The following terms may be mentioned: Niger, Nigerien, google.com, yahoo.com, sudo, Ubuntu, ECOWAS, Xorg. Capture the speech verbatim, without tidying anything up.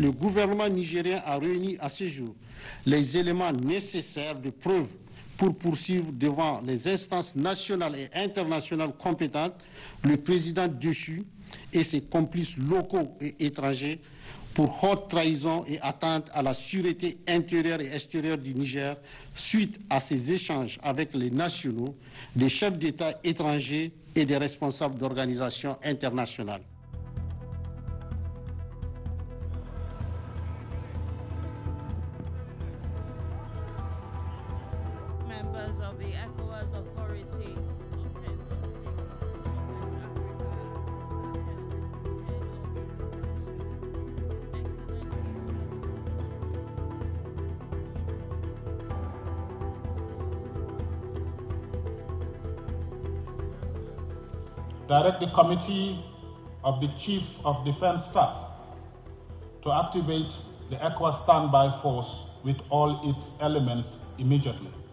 le gouvernement nigérien a réuni à ce jour les éléments nécessaires de preuve pour poursuivre devant les instances nationales et internationales compétentes le président déchu et ses complices locaux et étrangers pour haute trahison et atteinte à la sûreté intérieure et extérieure du Niger suite à ses échanges avec les nationaux, les chefs d'État étrangers et des responsables d'organisations internationales. Members of the ECOWAS authority. Direct the Committee of the Chief of Defense Staff to activate the ECOWAS standby force with all its elements immediately.